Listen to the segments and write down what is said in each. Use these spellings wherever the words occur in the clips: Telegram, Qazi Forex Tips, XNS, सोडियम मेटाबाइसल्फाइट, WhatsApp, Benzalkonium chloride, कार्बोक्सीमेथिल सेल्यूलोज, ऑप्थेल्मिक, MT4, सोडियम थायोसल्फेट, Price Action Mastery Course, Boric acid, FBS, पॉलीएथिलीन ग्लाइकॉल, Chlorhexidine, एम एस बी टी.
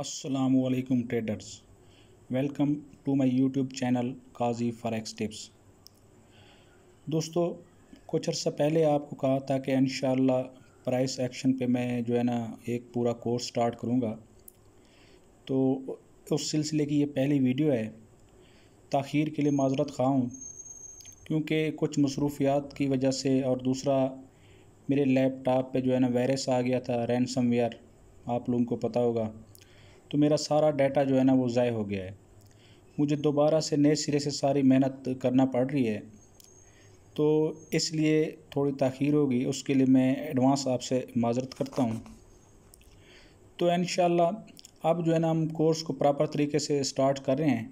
अस्सलामुअलैकुम traders, welcome to my YouTube channel Kazi forex tips. दोस्तों, कुछ अर्सा पहले आपको कहा था कि इंशाल्लाह प्राइस एक्शन पे मैं जो है ना एक पूरा कोर्स स्टार्ट करूँगा, तो उस सिलसिले की ये पहली वीडियो है। ताख़ीर के लिए माजरत ख़्वाह हूँ क्योंकि कुछ मसरूफियात की वजह से, और दूसरा मेरे लैपटॉप पे जो है ना वायरस आ गया था, रैनसमवेयर, आप लोगों को पता होगा, तो मेरा सारा डाटा जो है ना वो ज़ाय हो गया है। मुझे दोबारा से नए सिरे से सारी मेहनत करना पड़ रही है, तो इसलिए थोड़ी ताख़ीर होगी, उसके लिए मैं एडवांस आपसे माजरत करता हूँ। तो इंशाल्लाह अब जो है ना हम कोर्स को प्रॉपर तरीके से स्टार्ट कर रहे हैं।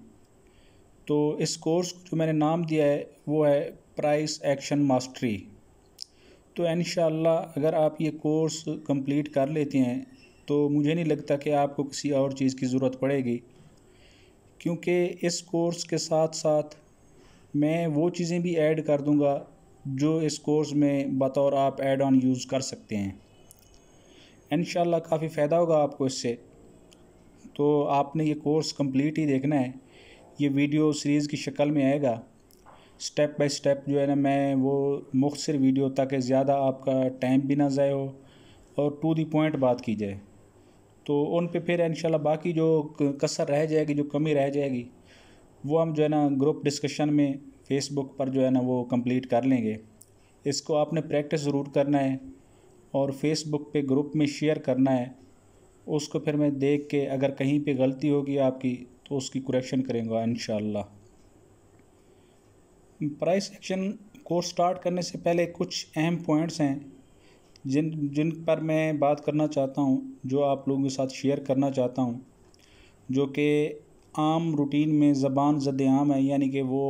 तो इस कोर्स को जो मैंने नाम दिया है वो है प्राइस एक्शन मास्टरी। तो इंशाल्लाह अगर आप ये कोर्स कंप्लीट कर लेते हैं तो मुझे नहीं लगता कि आपको किसी और चीज़ की ज़रूरत पड़ेगी, क्योंकि इस कोर्स के साथ साथ मैं वो चीज़ें भी ऐड कर दूंगा जो इस कोर्स में बतौर आप ऐड ऑन यूज़ कर सकते हैं। इंशाल्लाह काफ़ी फ़ायदा होगा आपको इससे। तो आपने ये कोर्स कंप्लीट ही देखना है, ये वीडियो सीरीज़ की शक्ल में आएगा। स्टेप बाय स्टेप जो है ना मैं वो मुख्तसर वीडियो, ताकि ज़्यादा आपका टाइम भी ना ज़ाय हो और टू दी पॉइंट बात की जाए, तो उन पे फिर इंशाल्लाह बाकी जो कसर रह जाएगी, जो कमी रह जाएगी, वो हम जो है ना ग्रुप डिस्कशन में फेसबुक पर जो है ना वो कंप्लीट कर लेंगे। इसको आपने प्रैक्टिस ज़रूर करना है और फेसबुक पे ग्रुप में शेयर करना है। उसको फिर मैं देख के अगर कहीं पे गलती होगी आपकी तो उसकी करेक्शन करेंगे इंशाल्लाह। प्राइस एक्शन कोर्स स्टार्ट करने से पहले कुछ अहम पॉइंट्स हैं जिन पर मैं बात करना चाहता हूँ, जो आप लोगों के साथ शेयर करना चाहता हूँ, जो कि आम रूटीन में ज़बान ज़द-ए-आम है, यानी कि वो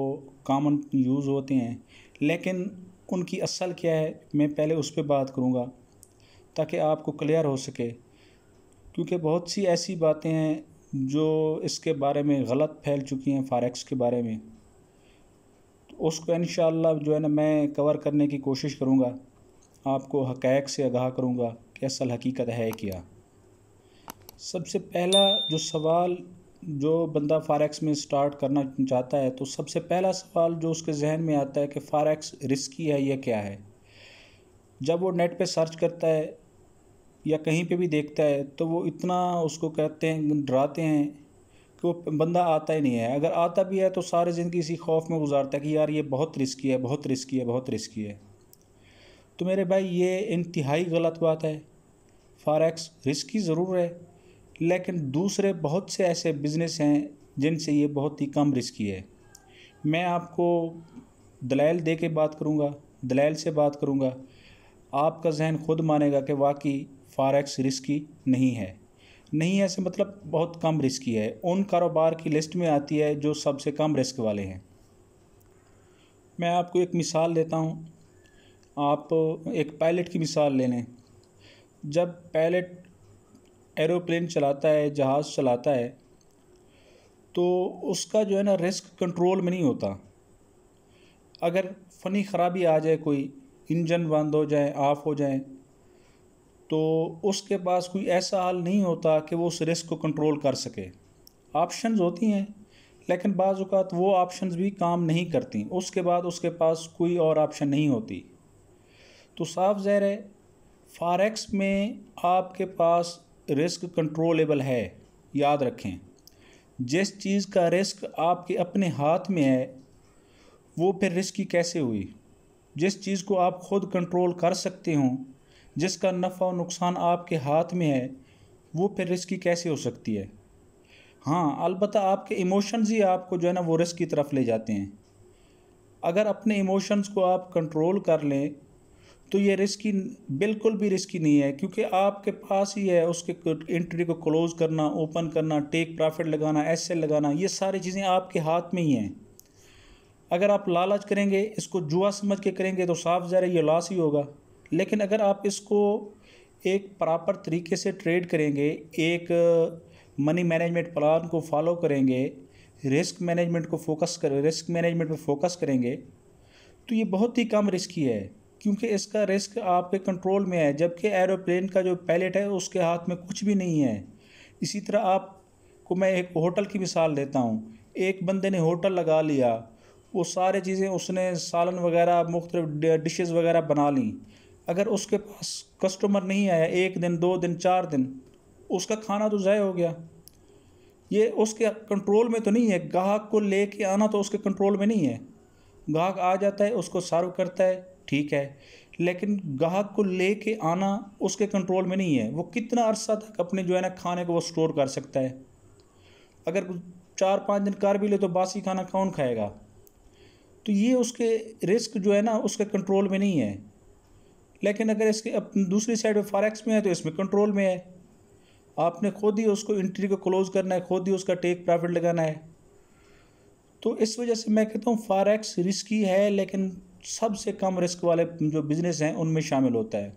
कॉमन यूज़ होते हैं, लेकिन उनकी असल क्या है मैं पहले उस पर बात करूँगा ताकि आपको क्लियर हो सके, क्योंकि बहुत सी ऐसी बातें हैं जो इसके बारे में गलत फैल चुकी हैं फ़ॉरेक्स के बारे में। तो उसको इंशाल्लाह जो है ना मैं कवर करने की कोशिश करूँगा, आपको हक़ैक़ से आगाह करूँगा कि असल हकीकत है क्या। सबसे पहला जो सवाल जो बंदा फ़ॉरेक्स में स्टार्ट करना चाहता है, तो सबसे पहला सवाल जो उसके जहन में आता है कि फ़ॉरेक्स रिस्की है या क्या है। जब वो नेट पे सर्च करता है या कहीं पे भी देखता है तो वो इतना उसको कहते हैं, डराते हैं कि वो बंदा आता ही नहीं है। अगर आता भी है तो सारी ज़िंदगी इसी खौफ में गुजारता है कि यार ये बहुत रिस्की है, बहुत रिस्की है, बहुत रिस्की है। तो मेरे भाई ये इंतहाई गलत बात है। फ़ॉरेक्स रिस्की ज़रूर है, लेकिन दूसरे बहुत से ऐसे बिज़नेस हैं जिनसे ये बहुत ही कम रिस्की है। मैं आपको दलाइल दे के बात करूँगा, दलाइल से बात करूँगा, आपका जहन ख़ुद मानेगा कि वाकई फ़ॉरेक्स रिस्की नहीं है। नहीं है से मतलब बहुत कम रिस्की है, उन कारोबार की लिस्ट में आती है जो सबसे कम रिस्क वाले हैं। मैं आपको एक मिसाल देता हूँ, आप एक पायलट की मिसाल ले लें। जब पायलट एरोप्लेन चलाता है, जहाज़ चलाता है, तो उसका जो है ना रिस्क कंट्रोल में नहीं होता। अगर फ़नी ख़राबी आ जाए, कोई इंजन बंद हो जाए, ऑफ हो जाए, तो उसके पास कोई ऐसा हाल नहीं होता कि वो उस रिस्क को कंट्रोल कर सके। ऑप्शंस होती हैं, लेकिन बाज़ औक़ात वो ऑप्शंस भी काम नहीं करती। उसके बाद उसके पास कोई और ऑप्शन नहीं होती। तो साफ ज़ाहिर है फ़ॉरेक्स में आपके पास रिस्क कंट्रोलेबल है। याद रखें, जिस चीज़ का रिस्क आपके अपने हाथ में है वो फिर रिस्की कैसे हुई। जिस चीज़ को आप ख़ुद कंट्रोल कर सकते हो, जिसका नफ़ा और नुकसान आपके हाथ में है, वो फिर रिस्की कैसे हो सकती है। हाँ, अलबत्ता आपके इमोशंस ही आपको जो है ना वो रिस्क की तरफ ले जाते हैं। अगर अपने इमोशंस को आप कंट्रोल कर लें तो ये रिस्की बिल्कुल भी रिस्की नहीं है, क्योंकि आपके पास ही है उसके एंट्री को क्लोज़ करना, ओपन करना, टेक प्रॉफिट लगाना, एसएल लगाना, ये सारी चीज़ें आपके हाथ में ही हैं। अगर आप लालच करेंगे, इसको जुआ समझ के करेंगे, तो साफ ज़ाहिर ये लॉस ही होगा। लेकिन अगर आप इसको एक प्रॉपर तरीके से ट्रेड करेंगे, एक मनी मैनेजमेंट प्लान को फॉलो करेंगे, रिस्क मैनेजमेंट पर फोकस करेंगे, तो ये बहुत ही कम रिस्की है, क्योंकि इसका रिस्क आपके कंट्रोल में है। जबकि एरोप्लेन का जो पायलट है उसके हाथ में कुछ भी नहीं है, इसी तरह आप को मैं एक होटल की मिसाल देता हूँ। एक बंदे ने होटल लगा लिया, वो सारे चीज़ें उसने सालन वगैरह मुख्तलिफ डिशेज़ वगैरह बना ली। अगर उसके पास कस्टमर नहीं आया एक दिन, दो दिन, चार दिन, उसका खाना तो ज़ाया हो गया। ये उसके कंट्रोल में तो नहीं है, ग्राहक को ले के आना तो उसके कंट्रोल में नहीं है। ग्राहक आ जाता है, उसको सर्व करता है, ठीक है, लेकिन ग्राहक को ले के आना उसके कंट्रोल में नहीं है। वो कितना अरसा तक अपने जो है ना खाने को वो स्टोर कर सकता है। अगर 4-5 दिन कर भी ले तो बासी खाना कौन खाएगा। तो ये उसके रिस्क जो है ना उसके कंट्रोल में नहीं है। लेकिन अगर इसके दूसरी साइड में फॉरेक्स में है तो इसमें कंट्रोल में है। आपने खुद ही उसको एंट्री को क्लोज़ करना है, खुद ही उसका टेक प्रॉफिट लगाना है। तो इस वजह से मैं कहता हूँ फॉरेक्स रिस्की है, लेकिन सबसे कम रिस्क वाले जो बिज़नेस हैं उनमें शामिल होता है।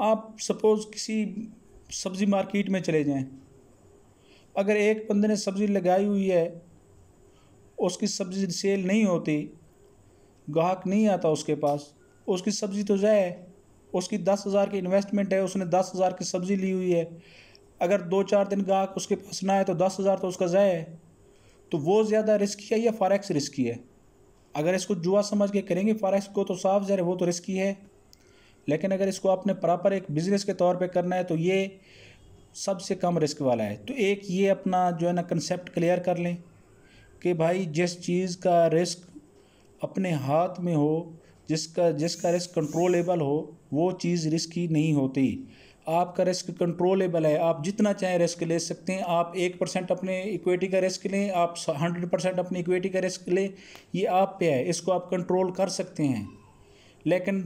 आप सपोज़ किसी सब्ज़ी मार्केट में चले जाएं, अगर एक बंदे ने सब्ज़ी लगाई हुई है, उसकी सब्ज़ी सेल नहीं होती, ग्राहक नहीं आता उसके पास, उसकी सब्ज़ी तो ज़ाया है। उसकी 10,000 की इन्वेस्टमेंट है, उसने 10,000 की सब्ज़ी ली हुई है। अगर 2-4 दिन ग्राहक उसके पास ना आए तो 10,000 तो उसका ज़ाया है। तो वो ज़्यादा रिस्की है या फॉरेक्स रिस्की है? अगर इसको जुआ समझ के करेंगे फॉरेक्स को तो साफ ज़ाहिर वो तो रिस्की है, लेकिन अगर इसको आपने प्रॉपर एक बिज़नेस के तौर पे करना है तो ये सबसे कम रिस्क वाला है। तो एक ये अपना जो है ना कंसेप्ट क्लियर कर लें कि भाई जिस चीज़ का रिस्क अपने हाथ में हो, जिसका रिस्क कंट्रोलेबल हो, वो चीज़ रिस्की नहीं होती। आपका रिस्क कंट्रोलेबल है, आप जितना चाहें रिस्क ले सकते हैं। आप 1% अपने इक्विटी का रिस्क लें, आप 100% अपनी इक्विटी का रिस्क लें, ये आप पे है, इसको आप कंट्रोल कर सकते हैं। लेकिन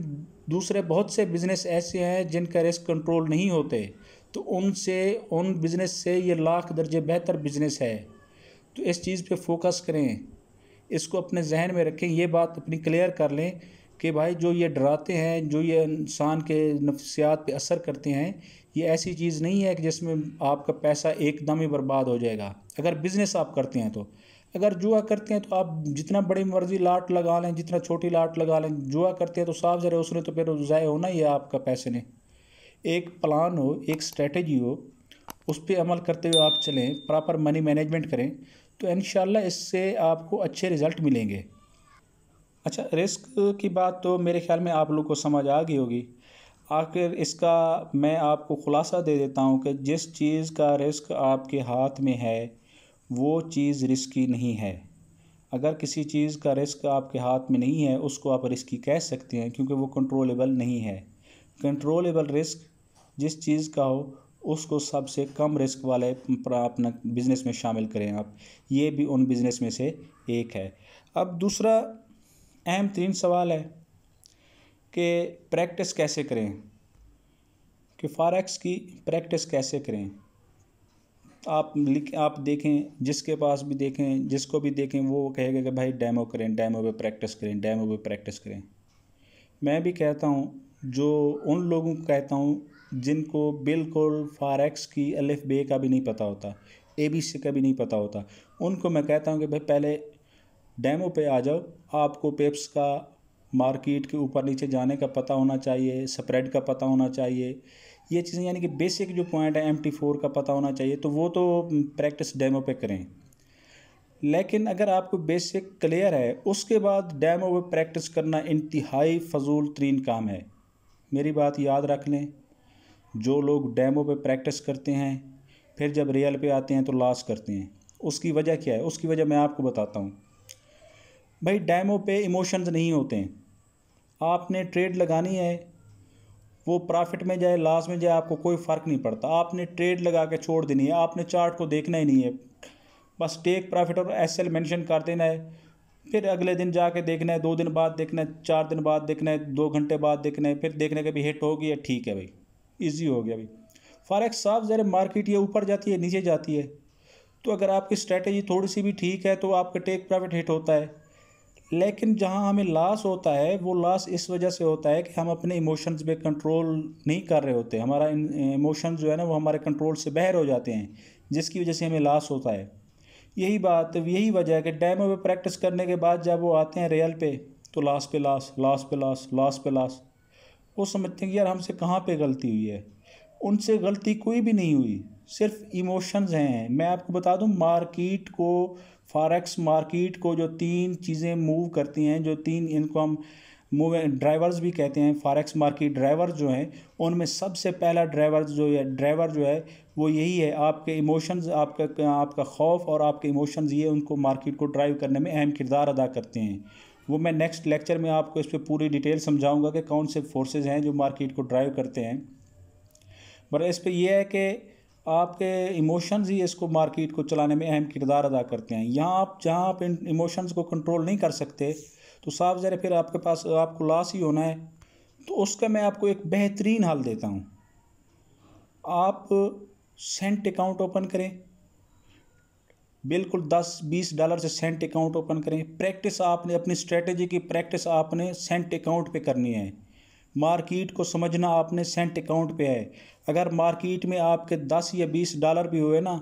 दूसरे बहुत से बिज़नेस ऐसे हैं जिनका रिस्क कंट्रोल नहीं होते, तो उन बिज़नेस से ये लाख दर्जे बेहतर बिज़नेस है। तो इस चीज़ पे फोकस करें, इसको अपने जहन में रखें, ये बात अपनी क्लियर कर लें कि भाई जो ये डराते हैं, जो ये इंसान के नफ्सियात पे असर करते हैं, ये ऐसी चीज़ नहीं है कि जिसमें आपका पैसा एकदम ही बर्बाद हो जाएगा। अगर बिज़नेस आप करते हैं तो, अगर जुआ करते हैं तो आप जितना बड़ी मर्जी लाट लगा लें, जितना छोटी लाट लगा लें, जुआ करते हैं तो साफ ज़रा उसने तो फिर ज़ाया होना ही है आपका पैसे ने। एक प्लान हो, एक स्ट्रेटजी हो, उस पर अमल करते हुए आप चलें, प्रॉपर मनी मैनेजमेंट करें, तो इंशाल्लाह इससे आपको अच्छे रिज़ल्ट मिलेंगे। अच्छा, रिस्क की बात तो मेरे ख्याल में आप लोग को समझ आ गई होगी। आखिर इसका मैं आपको ख़ुलासा दे देता हूँ कि जिस चीज़ का रिस्क आपके हाथ में है वो चीज़ रिस्की नहीं है। अगर किसी चीज़ का रिस्क आपके हाथ में नहीं है उसको आप रिस्की कह सकते हैं, क्योंकि वो कंट्रोलेबल नहीं है। कंट्रोलेबल रिस्क जिस चीज़ का हो उसको सबसे कम रिस्क वाले अपना बिज़नेस में शामिल करें आप, ये भी उन बिज़नेस में से एक है। अब दूसरा अहम तीन सवाल है कि प्रैक्टिस कैसे करें, कि फॉरेक्स की प्रैक्टिस कैसे करें। आप देखें, जिसके पास भी देखें, जिसको भी देखें, वो कहेगा कि भाई डेमो करें, डेमो पे प्रैक्टिस करें, डेमो पे प्रैक्टिस करें। मैं भी कहता हूँ, जो उन लोगों को कहता हूँ जिनको बिल्कुल फॉरेक्स की अलिफ बे का भी नहीं पता होता, ABC का भी नहीं पता होता, उनको मैं कहता हूँ कि भाई पहले डेमो पे आ जाओ। आपको पिप्स का, मार्केट के ऊपर नीचे जाने का पता होना चाहिए, स्प्रेड का पता होना चाहिए, ये चीज़ें, यानी कि बेसिक जो पॉइंट है MT4 का पता होना चाहिए, तो वो तो प्रैक्टिस डेमो पे करें। लेकिन अगर आपको बेसिक क्लियर है उसके बाद डेमो पे प्रैक्टिस करना इंतहाई फजूल तरीन काम है। मेरी बात याद रख लें, जो लोग डेमो पे प्रैक्टिस करते हैं फिर जब रियल पे आते हैं तो लॉस करते हैं। उसकी वजह क्या है? उसकी वजह मैं आपको बताता हूँ। भाई डेमो पे इमोशंस नहीं होते हैं। आपने ट्रेड लगानी है, वो प्रॉफिट में जाए लॉस में जाए आपको कोई फ़र्क नहीं पड़ता, आपने ट्रेड लगा के छोड़ देनी है, आपने चार्ट को देखना ही नहीं है, बस टेक प्रॉफिट और SL मेंशन कर देना है। फिर अगले दिन जाके देखना है, 2 दिन बाद देखना है, 4 दिन बाद देखना है, 2 घंटे बाद देखना है, फिर देखने के भी हिट हो गया, ठीक है भाई, ईजी हो गया भाई। फॉरेक्स साफ ज़रा मार्केट ये ऊपर जाती है नीचे जाती है, तो अगर आपकी स्ट्रैटेजी थोड़ी सी भी ठीक है तो आपका टेक प्रॉफिट हिट होता है। लेकिन जहाँ हमें लॉस होता है वो लॉस इस वजह से होता है कि हम अपने इमोशंस पे कंट्रोल नहीं कर रहे होते, हमारा इमोशंस जो है ना वो हमारे कंट्रोल से बाहर हो जाते हैं, जिसकी वजह से हमें लॉस होता है। यही वजह है कि डेमो पे प्रैक्टिस करने के बाद जब वो आते हैं रियल पे तो लॉस पे लॉस, लॉस पे लॉस, लॉस पे लॉस। वो समझते हैं कि यार हमसे कहाँ पे गलती हुई है। उनसे गलती कोई भी नहीं हुई, सिर्फ इमोशंस हैं। मैं आपको बता दूं, मार्केट को, फॉरेक्स मार्केट को जो तीन चीज़ें मूव करती हैं, जो तीन इनको हम मूव ड्राइवर्स भी कहते हैं, फॉरेक्स मार्केट ड्राइवर जो हैं, उनमें सबसे पहला ड्राइवर जो है वो यही है, आपके इमोशंस, आपका खौफ और आपके इमोशंस, ये उनको मार्केट को ड्राइव करने में अहम किरदार अदा करते हैं। वो मैं नेक्स्ट लेक्चर में आपको इस पर पूरी डिटेल समझाऊंगा कि कौन से फोर्सेज हैं जो मार्केट को ड्राइव करते हैं। पर इस पर यह है कि आपके इमोशंस ही इसको मार्केट को चलाने में अहम किरदार अदा करते हैं। जहाँ आप इन इमोशंस को कंट्रोल नहीं कर सकते तो साफ ज़रा फिर आपके पास आपको लॉस ही होना है। तो उसका मैं आपको एक बेहतरीन हल देता हूँ। आप सेंट अकाउंट ओपन करें, बिल्कुल 10-20 डॉलर से सेंट अकाउंट ओपन करें। प्रैक्टिस आपने अपनी स्ट्रेटजी की प्रैक्टिस आपने सेंट अकाउंट पे करनी है। मार्केट को समझना आपने सेंट अकाउंट पे है। अगर मार्केट में आपके 10 या 20 डॉलर भी हुए ना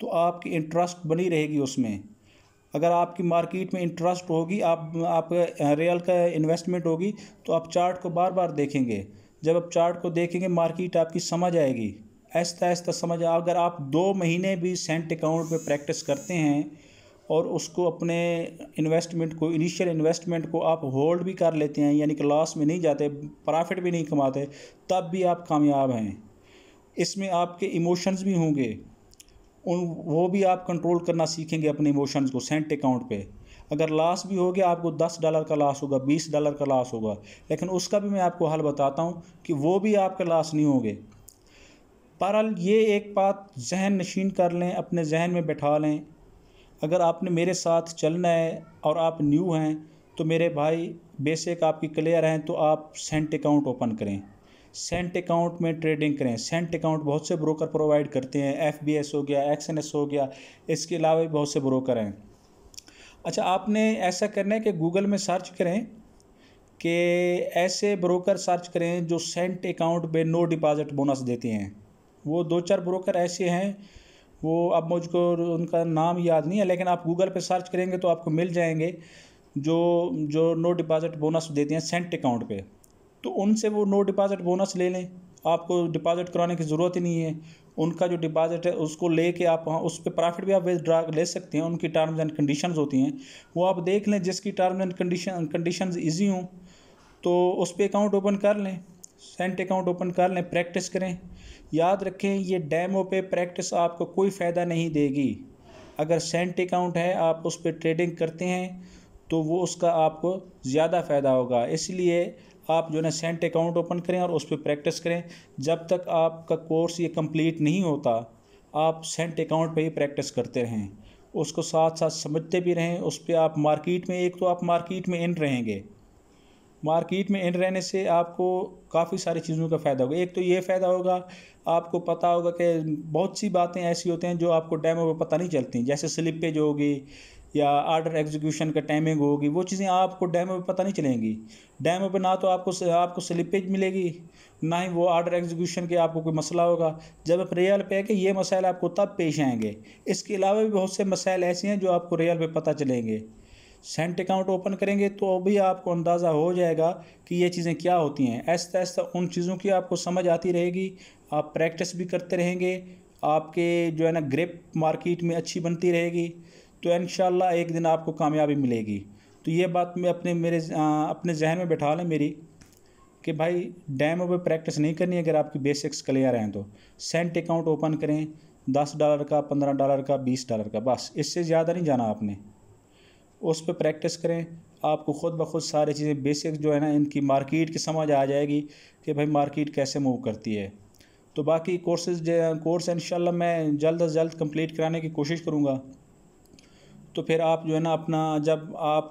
तो आपकी इंटरेस्ट बनी रहेगी उसमें। अगर आपकी मार्केट में इंटरेस्ट होगी, आप रियल का इन्वेस्टमेंट होगी, तो आप चार्ट को बार बार देखेंगे। जब आप चार्ट को देखेंगे मार्केट आपकी समझ आएगी, ऐसा ऐसा समझ। अगर आप 2 महीने भी सेंट अकाउंट में प्रैक्टिस करते हैं और उसको अपने इन्वेस्टमेंट को, इनिशियल इन्वेस्टमेंट को आप होल्ड भी कर लेते हैं, यानी कि लॉस में नहीं जाते, प्रॉफिट भी नहीं कमाते, तब भी आप कामयाब हैं। इसमें आपके इमोशंस भी होंगे, वो भी आप कंट्रोल करना सीखेंगे अपने इमोशंस को सेंट अकाउंट पे। अगर लॉस भी हो गया, आपको 10 डॉलर का लॉस होगा, 20 डॉलर का लॉस होगा, लेकिन उसका भी मैं आपको हल बताता हूँ कि वो भी आपके लॉस नहीं होंगे। बहरहाल ये एक बात जहन नशीन कर लें, अपने जहन में बैठा लें। अगर आपने मेरे साथ चलना है और आप न्यू हैं तो मेरे भाई, बेसिक आपकी क्लियर हैं तो आप सेंट अकाउंट ओपन करें, सेंट अकाउंट में ट्रेडिंग करें। सेंट अकाउंट बहुत से ब्रोकर प्रोवाइड करते हैं, FBS हो गया, XNS हो गया, इसके अलावा भी बहुत से ब्रोकर हैं। अच्छा, आपने ऐसा करना है कि गूगल में सर्च करें कि ऐसे ब्रोकर सर्च करें जो सेंट अकाउंट में नो डिपॉजिट बोनस देते हैं। वो 2-4 ब्रोकर ऐसे हैं, वो अब मुझको उनका नाम याद नहीं है, लेकिन आप गूगल पे सर्च करेंगे तो आपको मिल जाएंगे जो नो डिपॉज़िट बोनस देते हैं सेंट अकाउंट पे। तो उनसे वो नो डिपॉज़िट बोनस ले लें, आपको डिपॉज़िट कराने की ज़रूरत ही नहीं है। उनका जो डिपॉज़िट है उसको लेके आप वहाँ उस पर प्रॉफिट भी आप विदड्रा ले सकते हैं। उनकी टर्म्स एंड कंडीशंस होती हैं, वो आप देख लें, जिसकी टर्म्स एंड कंडीशंस ईजी हों तो उस पर अकाउंट ओपन कर लें, सेंट अकाउंट ओपन कर लें, प्रैक्टिस करें। याद रखें ये डेमो पे प्रैक्टिस आपको कोई फ़ायदा नहीं देगी। अगर सेंट अकाउंट है, आप उस पर ट्रेडिंग करते हैं तो वो उसका आपको ज़्यादा फ़ायदा होगा। इसलिए आप जो है सेंट अकाउंट ओपन करें और उस पर प्रैक्टिस करें। जब तक आपका कोर्स ये कंप्लीट नहीं होता आप सेंट अकाउंट पे ही प्रैक्टिस करते रहें, उसको साथ साथ समझते भी रहें। उस पर आप मार्केट में, एक तो आप मार्केट में इन रहेंगे, मार्केट में इन रहने से आपको काफ़ी सारी चीज़ों का फ़ायदा होगा। एक तो ये फ़ायदा होगा, आपको पता होगा कि बहुत सी बातें ऐसी होते हैं जो आपको डेमो में पता नहीं चलती, जैसे स्लिपेज होगी या आर्डर एग्जीक्यूशन का टाइमिंग होगी, वो चीज़ें आपको डेमो में पता नहीं चलेंगी। डेमो पे ना तो आपको स्लिपेज मिलेगी, ना ही वो आर्डर एग्जीक्यूशन के आपको कोई मसला होगा। जब आप रियल पे आएंगे ये मसाइल आपको तब पेश आएंगे। इसके अलावा भी बहुत से मसाइल ऐसे हैं जो आपको रियल पे पता चलेंगे। सेंट अकाउंट ओपन करेंगे तो भी आपको अंदाज़ा हो जाएगा कि ये चीज़ें क्या होती हैं। ऐसा ऐसा उन चीज़ों की आपको समझ आती रहेगी, आप प्रैक्टिस भी करते रहेंगे, आपके जो है ना ग्रिप मार्केट में अच्छी बनती रहेगी, तो इंशाल्लाह एक दिन आपको कामयाबी मिलेगी। तो ये बात मैं अपने जहन में बैठा लें मेरी, कि भाई डेमो पे प्रैक्टिस नहीं करनी अगर आपकी बेसिक्स क्लियर हैं तो। सेंट अकाउंट ओपन करें, 10 डॉलर का, 15 डॉलर का, 20 डॉलर का, बस इससे ज़्यादा नहीं जाना आपने। उस पर प्रैक्टिस करें, आपको ख़ुद ब खुद सारी चीज़ें बेसिक्स जो है ना इनकी मार्केट की समझ आ जाएगी कि भाई मार्केट कैसे मूव करती है। तो बाकी कोर्स इंशाल्लाह मैं जल्द से जल्द कंप्लीट कराने की कोशिश करूँगा। तो फिर आप जो है ना अपना, जब आप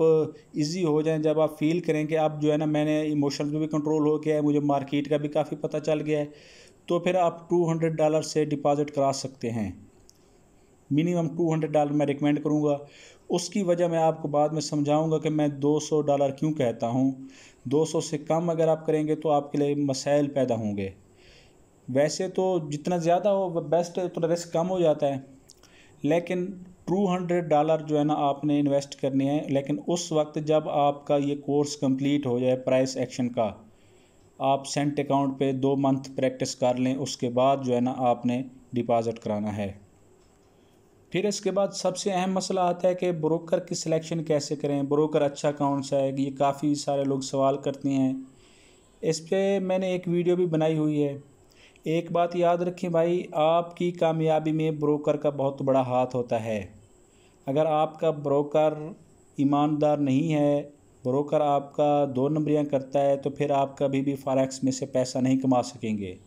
इजी हो जाएं, जब आप फील करें कि आप जो है ना मैंने इमोशंस में भी कंट्रोल हो गया है, मुझे मार्केट का भी काफ़ी पता चल गया है, तो फिर आप $200 से डिपॉज़िट करा सकते हैं। मिनिमम $200 मैं रिकमेंड करूँगा। उसकी वजह मैं आपको बाद में समझाऊंगा कि मैं $200 क्यों कहता हूं। 200 से कम अगर आप करेंगे तो आपके लिए मसाइल पैदा होंगे। वैसे तो जितना ज़्यादा हो वह बेस्ट है, उतना रिस्क कम हो जाता है, लेकिन $200 जो है ना आपने इन्वेस्ट करने हैं, लेकिन उस वक्त जब आपका ये कोर्स कंप्लीट हो जाए प्राइस एक्शन का। आप सेंट अकाउंट पे 2 मंथ प्रैक्टिस कर लें, उसके बाद जो है ना आपने डिपॉजिट कराना है। फिर इसके बाद सबसे अहम मसला आता है कि ब्रोकर की सिलेक्शन कैसे करें, ब्रोकर अच्छा कौन सा है, ये काफ़ी सारे लोग सवाल करते हैं। इस पर मैंने एक वीडियो भी बनाई हुई है। एक बात याद रखें भाई, आपकी कामयाबी में ब्रोकर का बहुत बड़ा हाथ होता है। अगर आपका ब्रोकर ईमानदार नहीं है, ब्रोकर आपका दो नंबरियां करता है, तो फिर आप कभी भी फॉरेक्स में से पैसा नहीं कमा सकेंगे।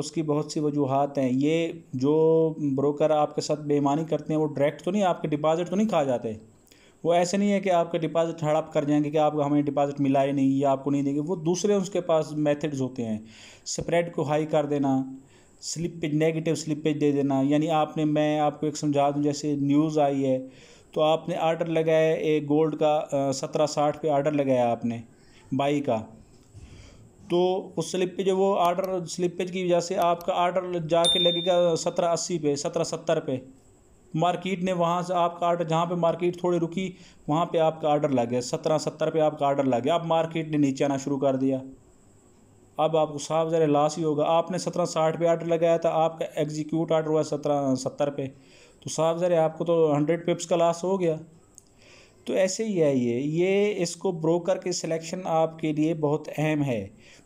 उसकी बहुत सी वजूहत हैं। ये जो ब्रोकर आपके साथ बेईमानी करते हैं वो डायरेक्ट तो नहीं, आपके डिपॉजिट तो नहीं खा जाते। वो ऐसे नहीं है कि आपके डिपॉजिट हड़प कर जाएंगे कि आपको हमें डिपॉजिट मिला ही नहीं या आपको नहीं देंगे। वो दूसरे उसके पास मेथड्स होते हैं, स्प्रेड को हाई कर देना, स्लिपेज नेगेटिव स्लिपेज दे देना। यानी आपने, मैं आपको एक समझा दूँ, जैसे न्यूज़ आई है तो आपने आर्डर लगाया एक गोल्ड का 1760 पे आर्डर लगाया आपने बाई का, तो उस स्लिपेज, वो आर्डर स्लिपेज की वजह से आपका आर्डर जाके लगेगा 1780 पे, 1770 पे। मार्केट ने वहाँ से आपका आर्डर, जहाँ पे मार्केट थोड़ी रुकी वहाँ पे आपका आर्डर लग गया 1770 पे, आपका आर्डर लग गया। अब मार्केट ने नीचे आना शुरू कर दिया, अब आपको साफ ज़रा लॉस ही होगा। आपने 1760 पे आर्डर लगाया था, आपका एग्जीक्यूट आर्डर हुआ 1770 पे, तो साफ ज़रा आपको तो 100 पिप्स का लॉस हो गया। तो ऐसे ही है ये इसको ब्रोकर की सिलेक्शन आपके लिए बहुत अहम है।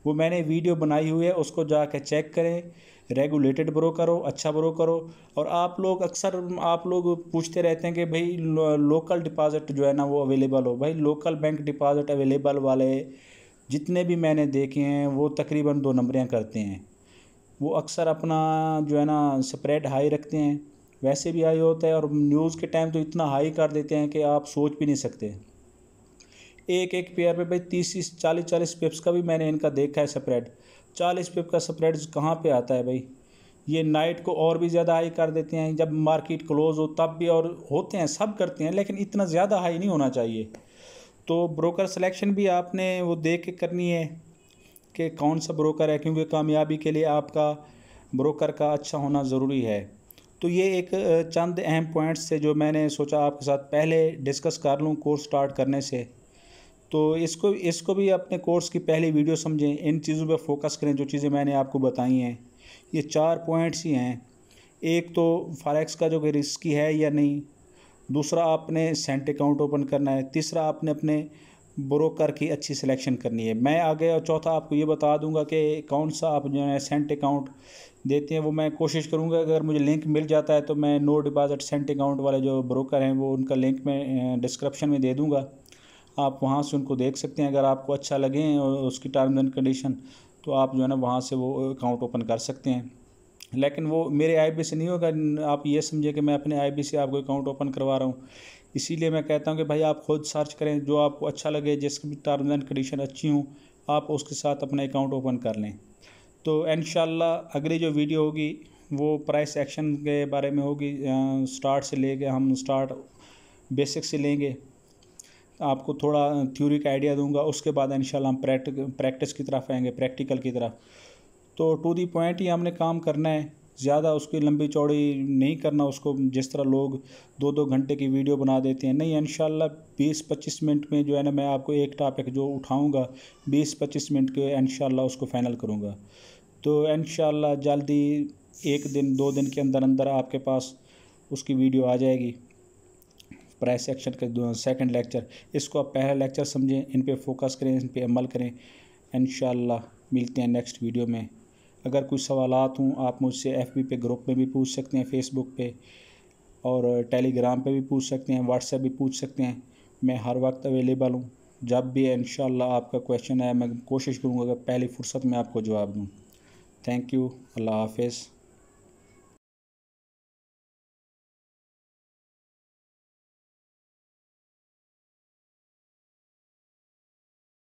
वो मैंने वीडियो बनाई हुई है, उसको जाकर चेक करें। रेगुलेटेड ब्रोकर हो, अच्छा ब्रोकर हो। और आप लोग अक्सर पूछते रहते हैं कि भाई लोकल डिपॉज़िट जो है ना वो अवेलेबल हो। भाई लोकल बैंक डिपॉज़िट अवेलेबल वाले जितने भी मैंने देखे हैं वो तकरीबन दो नंबरियाँ करते हैं। वो अक्सर अपना जो है ना स्प्रेड हाई रखते हैं, वैसे भी हाई होता है, और न्यूज़ के टाइम तो इतना हाई कर देते हैं कि आप सोच भी नहीं सकते। एक एक पेयर पे भाई 30-40 पिप्स का भी मैंने इनका देखा है स्प्रेड। 40 पिप का स्प्रेड कहाँ पे आता है भाई। ये नाइट को और भी ज़्यादा हाई कर देते हैं, जब मार्केट क्लोज हो तब भी, और होते हैं, सब करते हैं, लेकिन इतना ज़्यादा हाई नहीं होना चाहिए। तो ब्रोकर सिलेक्शन भी आपने वो देख के करनी है कि कौन सा ब्रोकर है, क्योंकि कामयाबी के लिए आपका ब्रोकर का अच्छा होना ज़रूरी है। तो ये एक चंद अहम पॉइंट्स थे जो मैंने सोचा आपके साथ पहले डिस्कस कर लूँ कोर्स स्टार्ट करने से। तो इसको भी अपने कोर्स की पहली वीडियो समझें, इन चीज़ों पे फोकस करें जो चीज़ें मैंने आपको बताई हैं। ये 4 पॉइंट्स ही हैं। एक तो फॉरेक्स का जो कि रिस्की है या नहीं, दूसरा आपने सेंट अकाउंट ओपन करना है, तीसरा आपने अपने ब्रोकर की अच्छी सिलेक्शन करनी है। मैं आगे और चौथा आपको ये बता दूंगा कि कौन सा आप जो है सेंट अकाउंट देते हैं, वो मैं कोशिश करूंगा। अगर मुझे लिंक मिल जाता है तो मैं नो डिपॉजिट सेंट अकाउंट वाले जो ब्रोकर हैं वो उनका लिंक मैं डिस्क्रिप्शन में दे दूंगा, आप वहाँ से उनको देख सकते हैं। अगर आपको अच्छा लगे और उसकी टर्म्स एंड कंडीशन, तो आप जो है ना वहाँ से वो अकाउंट ओपन कर सकते हैं, लेकिन वो मेरे आईबी से नहीं होगा। आप ये समझे कि मैं अपने आईबी से आपको अकाउंट ओपन करवा रहा हूँ। इसीलिए मैं कहता हूँ कि भाई आप खुद सर्च करें, जो आपको अच्छा लगे, जिसकी भी टर्म्स एंड कंडीशन अच्छी हों, आप उसके साथ अपना अकाउंट ओपन कर लें। तो इंशाल्लाह अगली जो वीडियो होगी वो प्राइस एक्शन के बारे में होगी। स्टार्ट से लेके हम स्टार्ट बेसिक से लेंगे, आपको थोड़ा थ्योरी का आइडिया दूंगा, उसके बाद इंशाल्लाह हम प्रैक्टिस की तरफ आएंगे, प्रैक्टिकल की तरफ। तो टू दी पॉइंट ही हमने काम करना है, ज़्यादा उसकी लंबी चौड़ी नहीं करना उसको, जिस तरह लोग 2-2 घंटे की वीडियो बना देते हैं। नहीं, इंशाल्लाह 20-25 मिनट में जो है ना मैं आपको एक टॉपिक जो उठाऊंगा 20-25 मिनट के इंशाल्लाह उसको फ़ाइनल करूंगा। तो इंशाल्लाह जल्दी 1-2 दिन के अंदर अंदर आपके पास उसकी वीडियो आ जाएगी। प्राइस एक्शन का 2nd लेक्चर, इसको आप पहला लेक्चर समझें, इन पर फोकस करें, इन पर अमल करें। इंशाल्लाह मिलते हैं नेक्स्ट वीडियो में। अगर कोई सवालात हों आप मुझसे FB पे ग्रुप में भी पूछ सकते हैं, फेसबुक पे और टेलीग्राम पे भी पूछ सकते हैं, व्हाट्सएप भी पूछ सकते हैं। मैं हर वक्त अवेलेबल हूँ, जब भी इंशाल्लाह आपका क्वेश्चन है मैं कोशिश करूँगा कि पहली फुर्सत में आपको जवाब दूँ। थैंक यू, अल्लाह हाफ़िज़।